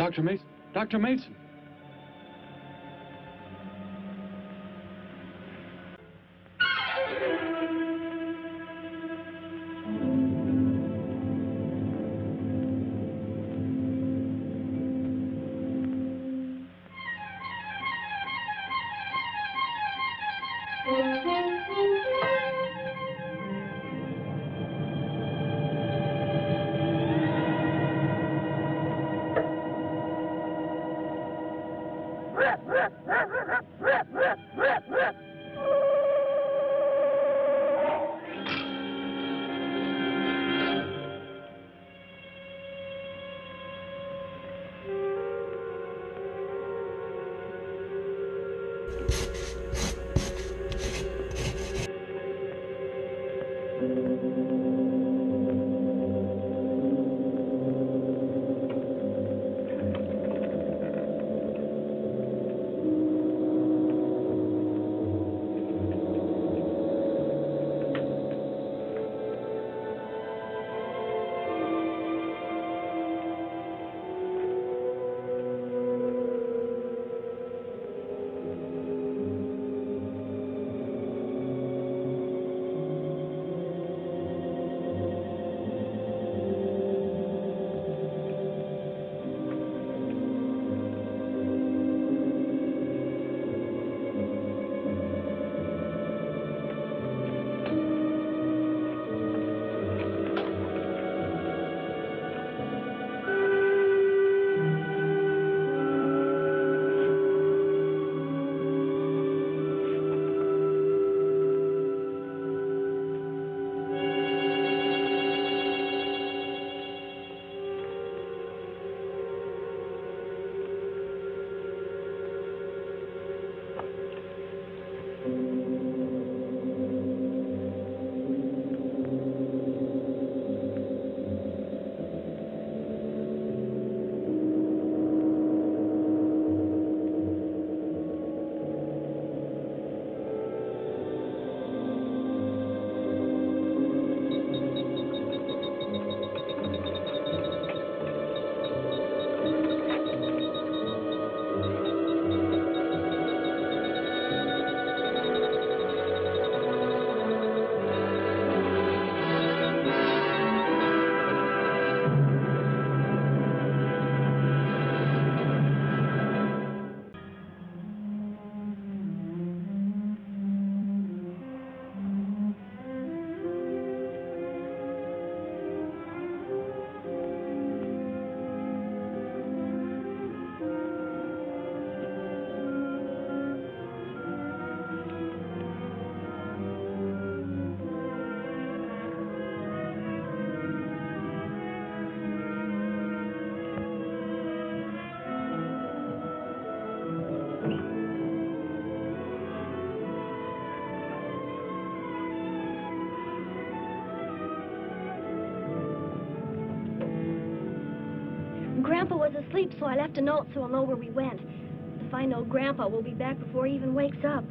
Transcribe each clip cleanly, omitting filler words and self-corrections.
Dr. Mason, Dr. Mason. Grandpa was asleep, so I left a note so he'll know where we went. If I know Grandpa, we'll be back before he even wakes up.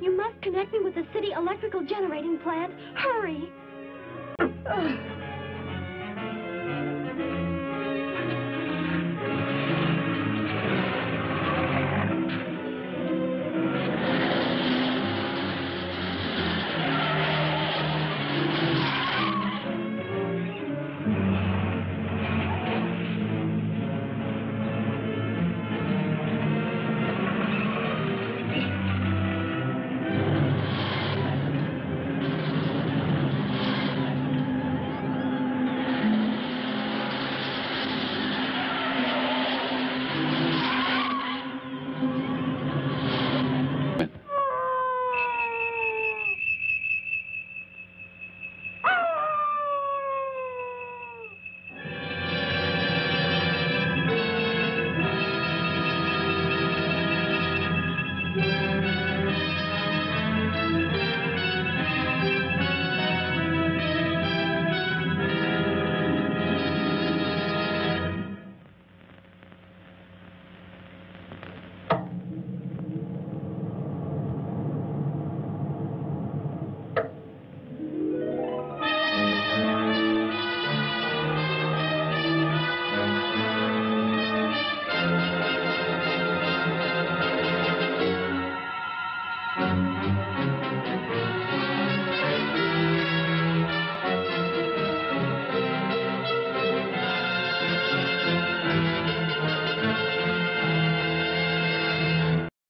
You must connect me with the city electrical generating plant. Hurry!